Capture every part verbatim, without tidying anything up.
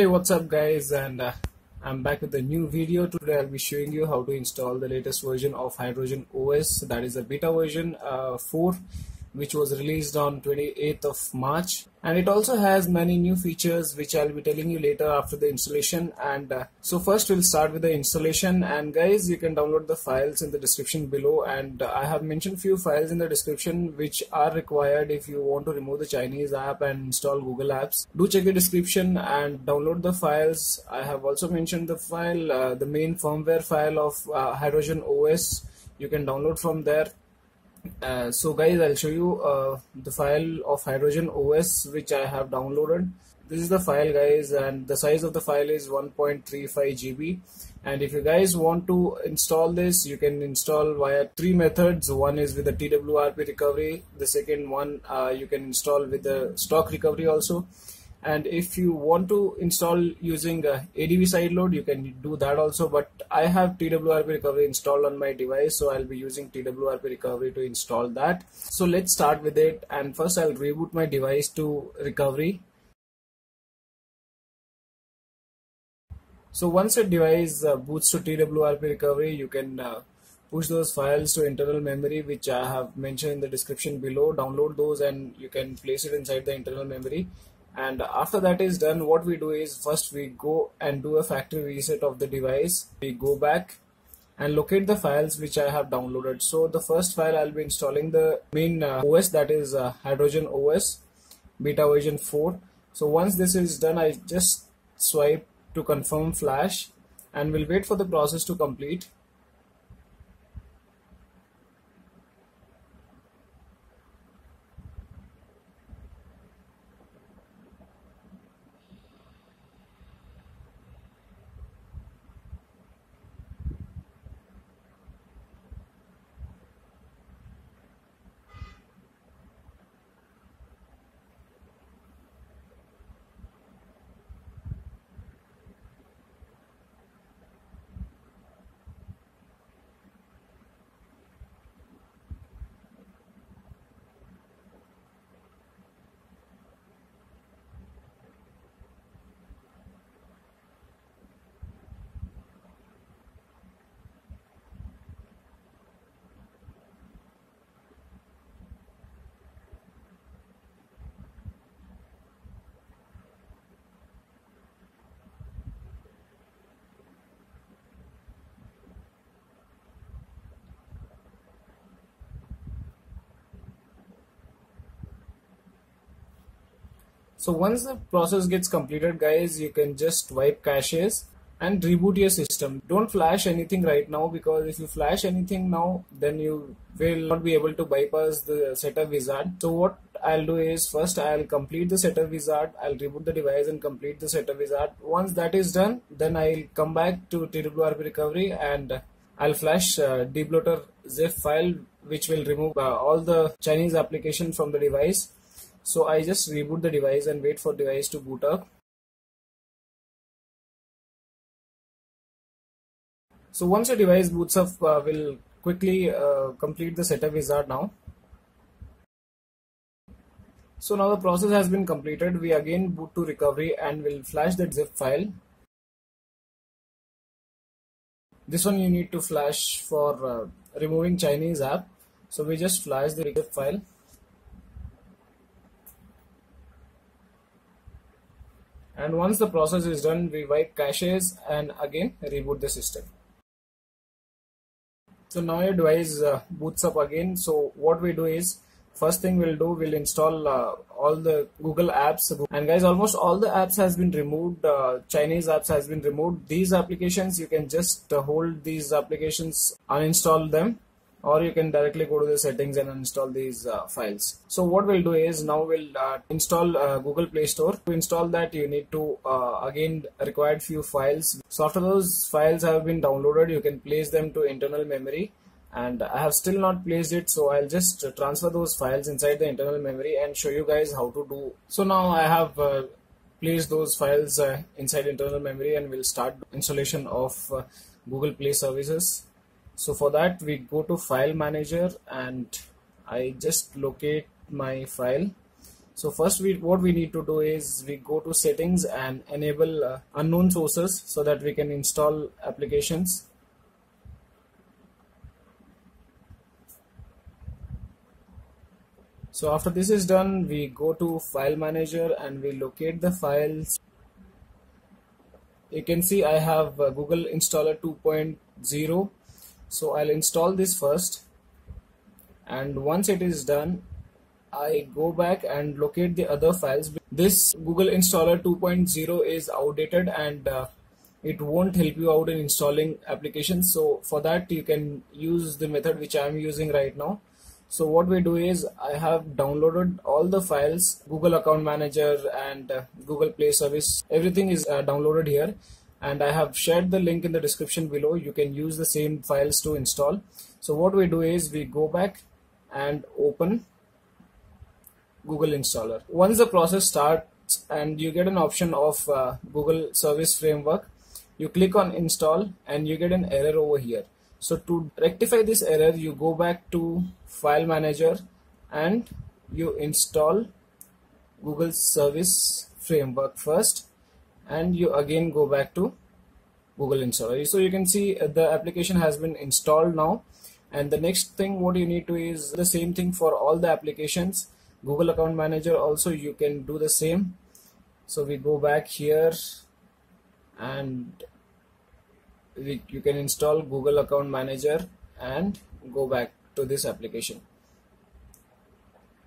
Hey, what's up guys, and uh, I'm back with a new video. Today I'll be showing you how to install the latest version of Hydrogen O S, that is the beta version uh, four, which was released on twenty-eighth of March, and it also has many new features which I'll be telling you later after the installation. And uh, so first we'll start with the installation. And guys, you can download the files in the description below, and uh, I have mentioned few files in the description which are required if you want to remove the Chinese app and install Google apps. Do check the description and download the files. I have also mentioned the file, uh, the main firmware file of uh, Hydrogen O S. You can download from there. Uh, so guys, I'll show you uh, the file of Hydrogen O S which I have downloaded. This is the file guys, and the size of the file is one point three five G B. And if you guys want to install this, you can install via three methods. One is with the T W R P recovery, the second one uh, you can install with the stock recovery also. And if you want to install using uh, A D B sideload, you can do that also, but I have T W R P recovery installed on my device, so I'll be using T W R P recovery to install that. So let's start with it, and first I'll reboot my device to recovery. So once your device uh, boots to T W R P recovery, you can uh, push those files to internal memory, which I have mentioned in the description below. Download those and you can place it inside the internal memory. And after that is done, what we do is first we go and do a factory reset of the device. We go back and locate the files which I have downloaded. So the first file I'll be installing the main uh, O S, that is uh, Hydrogen O S beta version four. So once this is done, I just swipe to confirm flash, and we'll wait for the process to complete. So once the process gets completed guys, you can just wipe caches and reboot your system. Don't flash anything right now, because if you flash anything now, then you will not be able to bypass the setup wizard. So what I'll do is first I'll complete the setup wizard. I'll reboot the device and complete the setup wizard. Once that is done, then I'll come back to T W R P recovery and I'll flash uh, debloater zip file, which will remove uh, all the Chinese application from the device. So I just reboot the device and wait for device to boot up. So once your device boots up, uh, we'll quickly uh, complete the setup wizard now. So now the process has been completed. We again boot to recovery and we'll flash that zip file. This one you need to flash for uh, removing Chinese app. So we just flash the zip file. And once the process is done, we wipe caches and again reboot the system. So now your device uh, boots up again. So what we do is, first thing we'll do, we'll install uh, all the Google apps. And guys, almost all the apps has been removed. Uh, Chinese apps has been removed. These applications, you can just uh, hold these applications, uninstall them, or you can directly go to the settings and install these uh, files. So what we'll do is, now we'll uh, install uh, Google Play Store. To install that, you need to uh, again required few files. So after those files have been downloaded, you can place them to internal memory, and I have still not placed it, so I'll just transfer those files inside the internal memory and show you guys how to do. So now I have uh, placed those files uh, inside internal memory, and we'll start installation of uh, Google Play Services. So for that, we go to File Manager and I just locate my file. So first we what we need to do is we go to settings and enable uh, unknown sources so that we can install applications. So after this is done, we go to file manager and we locate the files. You can see I have uh, Google Installer two point zero. So I'll install this first, and once it is done, I go back and locate the other files. This Google Installer two point zero is outdated and uh, it won't help you out in installing applications. So for that you can use the method which I am using right now. So what we do is I have downloaded all the files, Google Account Manager and uh, Google Play Service, everything is uh, downloaded here, and I have shared the link in the description below. You can use the same files to install. So what we do is we go back and open Google Installer. Once the process starts and you get an option of uh, Google Service Framework, you click on install and you get an error over here. So to rectify this error, you go back to file manager and you install Google Service Framework first, and you again go back to Google Installer. So you can see the application has been installed now, and the next thing what you need to is the same thing for all the applications. Google Account Manager also you can do the same. So we go back here and we, you can install Google Account Manager and go back to this application.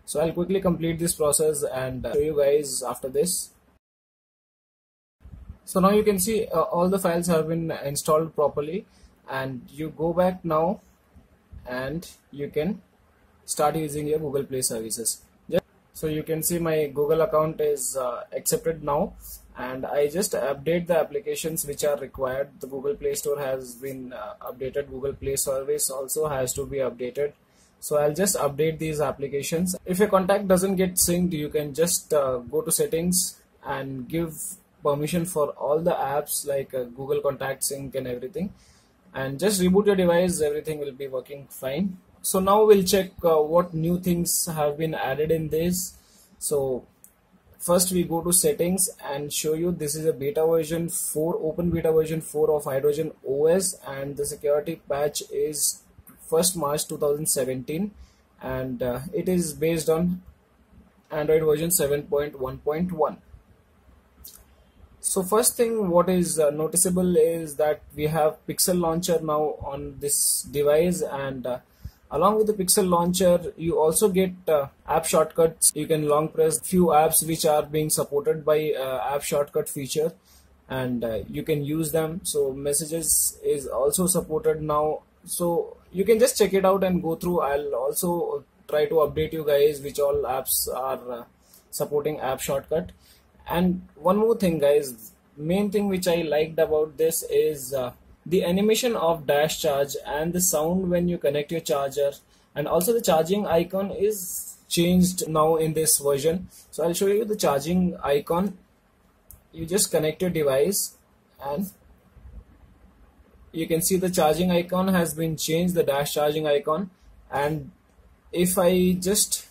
So I'll quickly complete this process and show you guys after this. So now you can see uh, all the files have been installed properly, and you go back now and you can start using your Google Play services. So you can see my Google account is uh, accepted now, and I just update the applications which are required. The Google Play Store has been uh, updated, Google Play Service also has to be updated. So I'll just update these applications. If your contact doesn't get synced, you can just uh, go to settings and give permission for all the apps like uh, Google Contact Sync and everything, and just reboot your device, everything will be working fine. So now we'll check uh, what new things have been added in this. So first we go to settings and show you this is a beta version four, open beta version four of Hydrogen O S, and the security patch is first March two thousand seventeen, and uh, it is based on Android version seven point one point one. So first thing what is uh, noticeable is that we have Pixel Launcher now on this device, and uh, along with the Pixel Launcher, you also get uh, app shortcuts. You can long press few apps which are being supported by uh, app shortcut feature, and uh, you can use them. So messages is also supported now. So you can just check it out and go through. I'll also try to update you guys which all apps are uh, supporting app shortcut. And one more thing guys, main thing which I liked about this is uh, the animation of dash charge and the sound when you connect your charger, and also the charging icon is changed now in this version. So I'll show you the charging icon. You just connect your device and you can see the charging icon has been changed, the dash charging icon. And if I just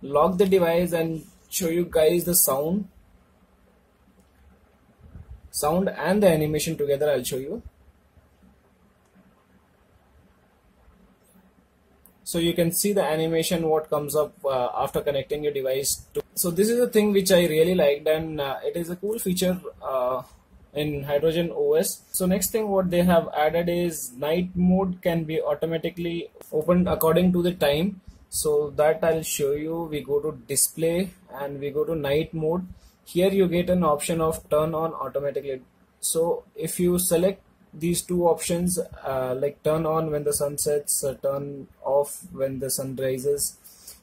lock the device and show you guys the sound sound and the animation together, I'll show you. So you can see the animation what comes up uh, after connecting your device to. So this is the thing which I really liked, and uh, it is a cool feature uh, in Hydrogen O S. So next thing what they have added is night mode can be automatically opened according to the time. So that I'll show you. We go to display and we go to night mode. Here you get an option of turn on automatically. So if you select these two options, uh, like turn on when the sun sets, uh, turn off when the sun rises.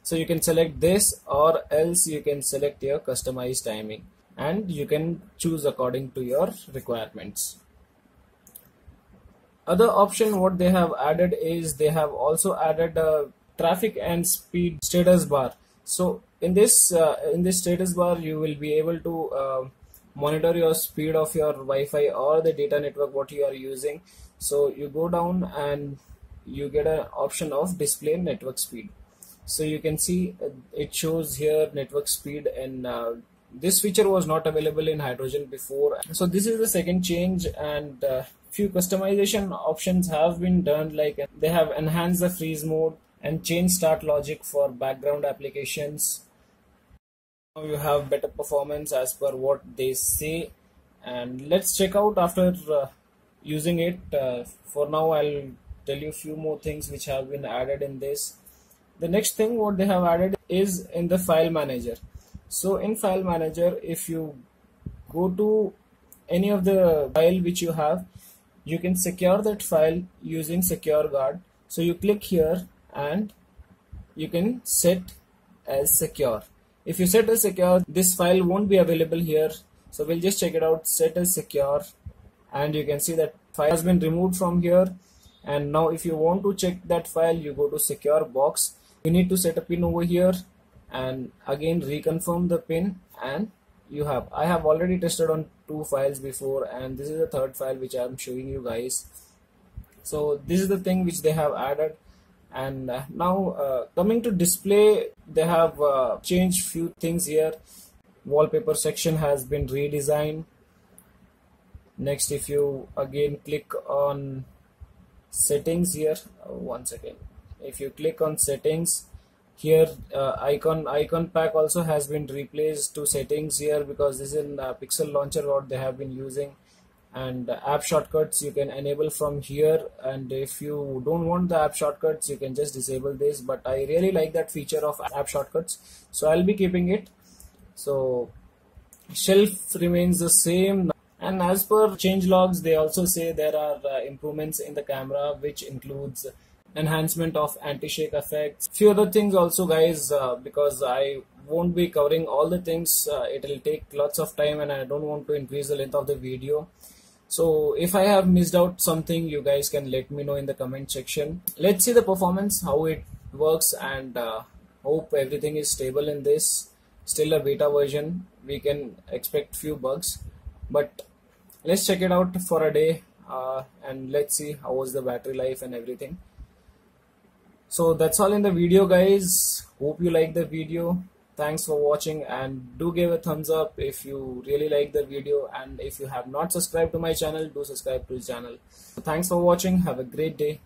So you can select this, or else you can select your customized timing, and you can choose according to your requirements. Other option what they have added is they have also added a traffic and speed status bar. So in this uh, in this status bar you will be able to uh, monitor your speed of your Wi-Fi or the data network what you are using. So you go down and you get an option of display network speed. So you can see it shows here network speed, and uh, this feature was not available in Hydrogen before. So this is the second change, and uh, few customization options have been done, like they have enhanced the freeze mode and changed start logic for background applications. Now you have better performance as per what they say, and let's check out after uh, using it. Uh, for now I'll tell you few more things which have been added in this. The next thing what they have added is in the file manager. So in file manager, if you go to any of the file which you have, you can secure that file using secure guard. So you click here and you can set as secure. If you set as secure, this file won't be available here. So we'll just check it out, set as secure, and you can see that file has been removed from here. And now if you want to check that file, you go to secure box. You need to set a pin over here and again reconfirm the pin, and you have. I have already tested on two files before, and this is the third file which I am showing you guys. So this is the thing which they have added. And uh, now uh, coming to display, they have uh, changed few things here. Wallpaper section has been redesigned. Next, if you again click on settings here, uh, one second. If you click on settings here, uh, icon icon pack also has been replaced to settings here, because this is in uh, Pixel Launcher what they have been using. And uh, app shortcuts you can enable from here, and if you don't want the app shortcuts you can just disable this, but I really like that feature of app shortcuts, so I'll be keeping it. So shelf remains the same, and as per change logs they also say there are uh, improvements in the camera, which includes enhancement of anti-shake effects, few other things also guys, uh, because I won't be covering all the things. Uh, it will take lots of time and I don't want to increase the length of the video. So if I have missed out something, you guys can let me know in the comment section. Let's see the performance, how it works, and uh, hope everything is stable in this. Still a beta version, we can expect few bugs, but let's check it out for a day uh, and let's see how was the battery life and everything. So that's all in the video guys. Hope you like the video. Thanks for watching, and do give a thumbs up if you really like the video, and if you have not subscribed to my channel, do subscribe to the channel. So thanks for watching. Have a great day.